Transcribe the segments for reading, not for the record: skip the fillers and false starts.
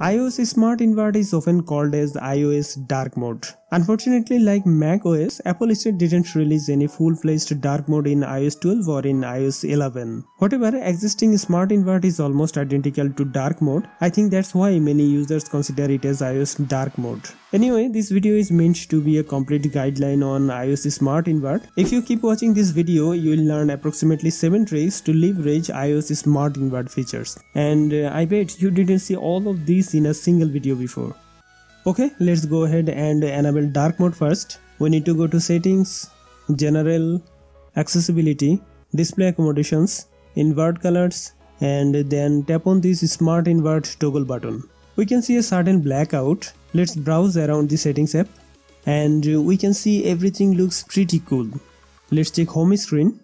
iOS Smart Invert is often called as iOS Dark Mode. Unfortunately, like macOS, Apple still didn't release any full-fledged Dark Mode in iOS 12 or in iOS 11. However, existing Smart Invert is almost identical to Dark Mode. I think that's why many users consider it as iOS Dark Mode. Anyway, this video is meant to be a complete guideline on iOS Smart Invert. If you keep watching this video, you will learn approximately 7 tricks to leverage iOS Smart Invert features. And I bet you didn't see all of these in a single video before. Okay, let's go ahead and enable Dark Mode first. We need to go to Settings, General, Accessibility, Display Accommodations, Invert Colors, and then tap on this Smart Invert toggle button. We can see a certain blackout. Let's browse around the Settings app, and we can see everything looks pretty cool. Let's check home screen.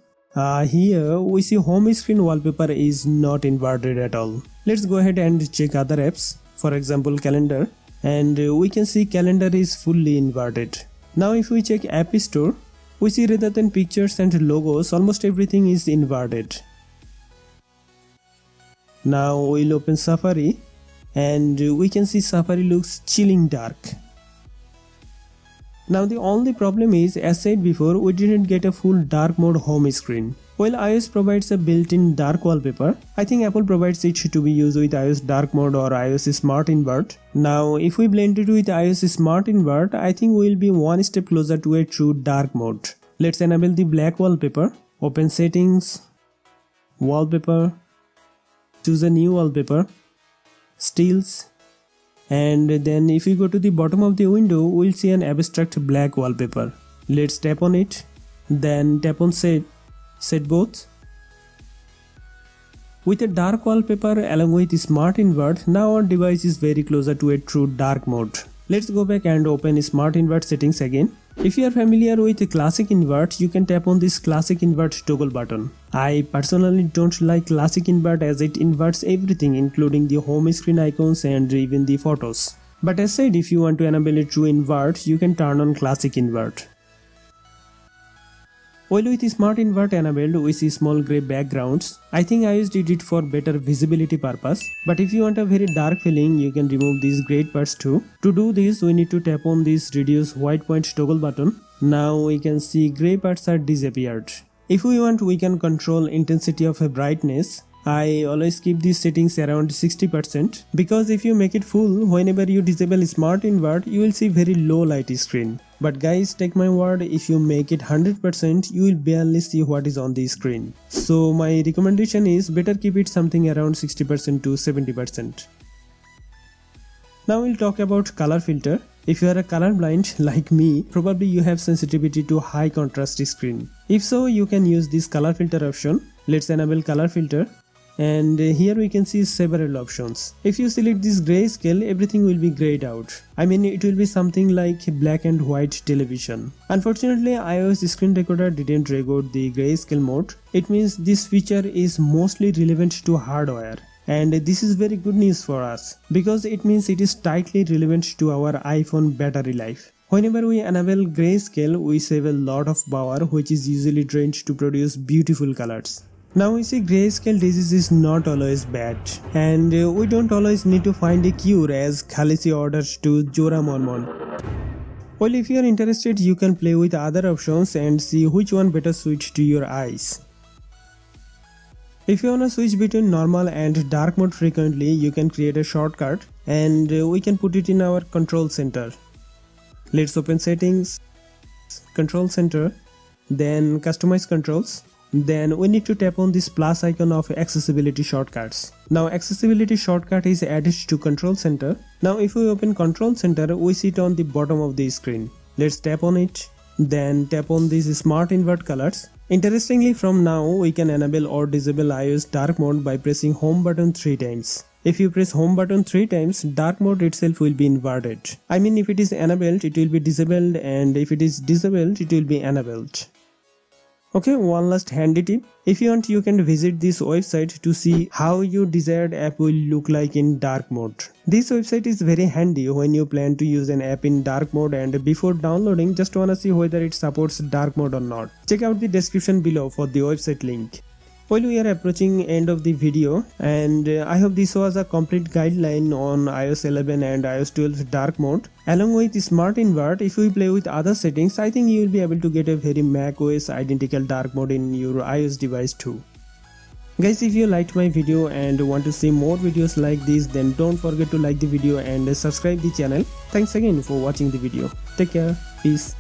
Here we see home screen wallpaper is not inverted at all. Let's go ahead and check other apps, for example calendar, and we can see calendar is fully inverted. Now if we check App Store, we see rather than pictures and logos, almost everything is inverted. Now we'll open Safari, and we can see Safari looks chilling dark. Now the only problem is, as said before, we didn't get a full dark mode home screen. While iOS provides a built-in dark wallpaper, I think Apple provides it to be used with iOS dark mode or iOS Smart Invert. Now if we blend it with iOS Smart Invert, I think we'll be one step closer to a true dark mode. Let's enable the black wallpaper, open Settings, Wallpaper, choose a new wallpaper, Stills, and then if you go to the bottom of the window, we'll see an abstract black wallpaper. Let's tap on it, then tap on set both. With a dark wallpaper along with Smart Invert, now our device is very closer to a true dark mode. Let's go back and open Smart Invert settings again. If you are familiar with Classic Invert, you can tap on this Classic Invert toggle button. I personally don't like Classic Invert as it inverts everything, including the home screen icons and even the photos. But as said, if you want to enable a true invert, you can turn on Classic Invert. While with Smart Invert enabled, we see small grey backgrounds. I think iOS did it for better visibility purpose. But if you want a very dark feeling, you can remove these grey parts too. To do this, we need to tap on this Reduce White Point toggle button. Now we can see grey parts are disappeared. If we want, we can control intensity of brightness. I always keep these settings around 60% because if you make it full, whenever you disable Smart Invert, you will see very low light screen. But guys, take my word, if you make it 100%, you will barely see what is on the screen. So my recommendation is better keep it something around 60% to 70%. Now we'll talk about color filter. If you are a colorblind like me, probably you have sensitivity to high contrast screen. If so, you can use this color filter option. Let's enable color filter. And here we can see several options. If you select this grayscale, everything will be grayed out. I mean, it will be something like black and white television. Unfortunately, iOS screen recorder didn't record the grayscale mode. It means this feature is mostly relevant to hardware. And this is very good news for us because it means it is tightly relevant to our iPhone battery life. Whenever we enable grayscale, we save a lot of power, which is usually drained to produce beautiful colors. Now we see grayscale disease is not always bad, and we don't always need to find a cure, as Khaleesi orders to Jorah Mormont. Well, if you are interested, you can play with other options and see which one better suits to your eyes. If you wanna switch between normal and dark mode frequently, you can create a shortcut, and we can put it in our Control Center. Let's open Settings, Control Center, then Customize Controls. Then we need to tap on this plus icon of accessibility shortcuts. Now accessibility shortcut is added to Control Center. Now if we open Control Center, we see it on the bottom of the screen. Let's tap on it, then tap on these Smart Invert colors. Interestingly, from now we can enable or disable iOS dark mode by pressing home button 3 times. If you press home button 3 times, dark mode itself will be inverted. I mean, if it is enabled, it will be disabled, and if it is disabled, it will be enabled. Okay, one last handy tip. If you want, you can visit this website to see how your desired app will look like in dark mode. This website is very handy when you plan to use an app in dark mode, and before downloading, just wanna see whether it supports dark mode or not. Check out the description below for the website link. Well, we are approaching end of the video, and I hope this was a complete guideline on iOS 11 and iOS 12 dark mode. Along with Smart Invert, if we play with other settings, I think you will be able to get a very macOS identical dark mode in your iOS device too. Guys, if you liked my video and want to see more videos like this, then don't forget to like the video and subscribe the channel. Thanks again for watching the video. Take care. Peace.